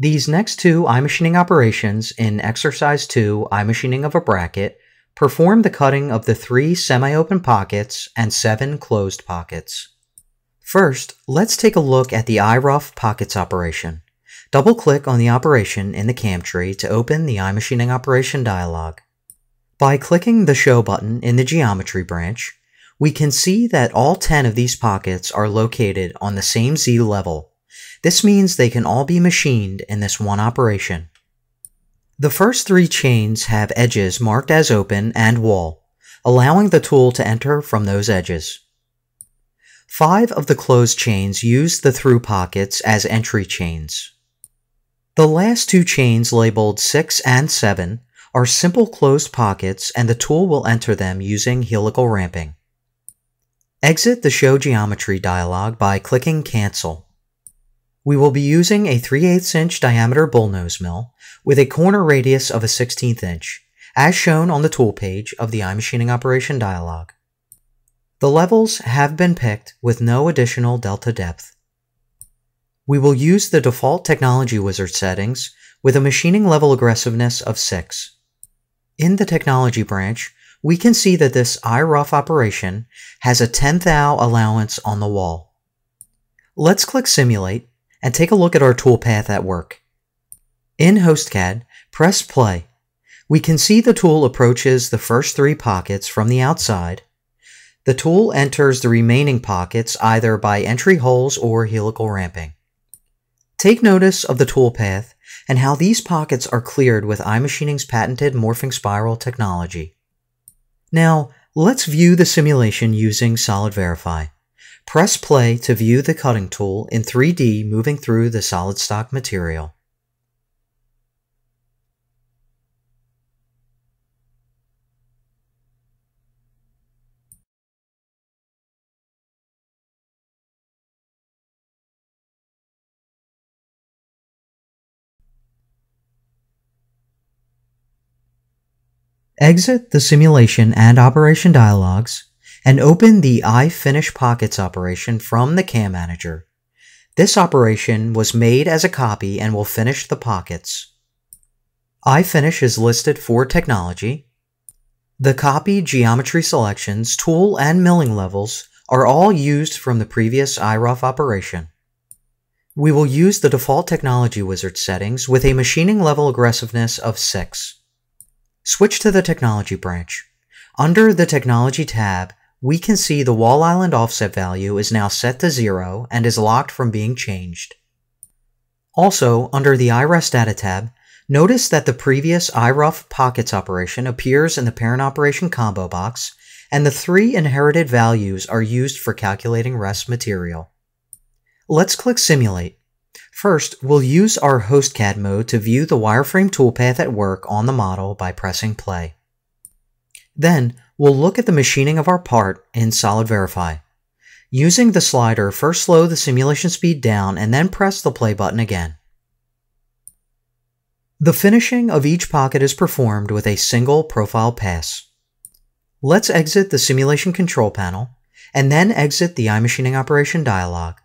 These next two iMachining operations in Exercise 2, iMachining of a Bracket, perform the cutting of the 3 semi-open pockets and 7 closed pockets. First, let's take a look at the iRough pockets operation. Double-click on the operation in the cam tree to open the iMachining operation dialog. By clicking the Show button in the Geometry branch, we can see that all 10 of these pockets are located on the same Z level. This means they can all be machined in this one operation. The first 3 chains have edges marked as open and wall, allowing the tool to enter from those edges. 5 of the closed chains use the through pockets as entry chains. The last 2 chains labeled 6 and 7 are simple closed pockets, and the tool will enter them using helical ramping. Exit the Show Geometry dialog by clicking Cancel. We will be using a 3/8 inch diameter bullnose mill with a corner radius of a 1/16 inch, as shown on the tool page of the iMachining operation dialog. The levels have been picked with no additional delta depth. We will use the default Technology Wizard settings with a machining level aggressiveness of 6. In the Technology branch, we can see that this iRough operation has a 10 thou allowance on the wall. Let's click Simulate and take a look at our toolpath at work. In HostCAD, press play. We can see the tool approaches the first 3 pockets from the outside. The tool enters the remaining pockets either by entry holes or helical ramping. Take notice of the toolpath and how these pockets are cleared with iMachining's patented Morphing Spiral technology. Now, let's view the simulation using SolidVerify. Press play to view the cutting tool in 3D moving through the solid stock material. Exit the simulation and operation dialogs and open the iFinish pockets operation from the Cam manager. This operation was made as a copy and will finish the pockets. iFinish is listed for Technology. The copy geometry selections, tool, and milling levels are all used from the previous iRough operation. We will use the default Technology Wizard settings with a machining level aggressiveness of 6. Switch to the Technology branch. Under the Technology tab, we can see the wall island offset value is now set to 0 and is locked from being changed. Also, under the iREST data tab, notice that the previous iRough pockets operation appears in the parent operation combo box, and the 3 inherited values are used for calculating rest material. Let's click Simulate. First, we'll use our HostCAD mode to view the wireframe toolpath at work on the model by pressing play. Then, we'll look at the machining of our part in SolidVerify. Using the slider, first slow the simulation speed down and then press the play button again. The finishing of each pocket is performed with a single profile pass. Let's exit the simulation control panel and then exit the iMachining operation dialog.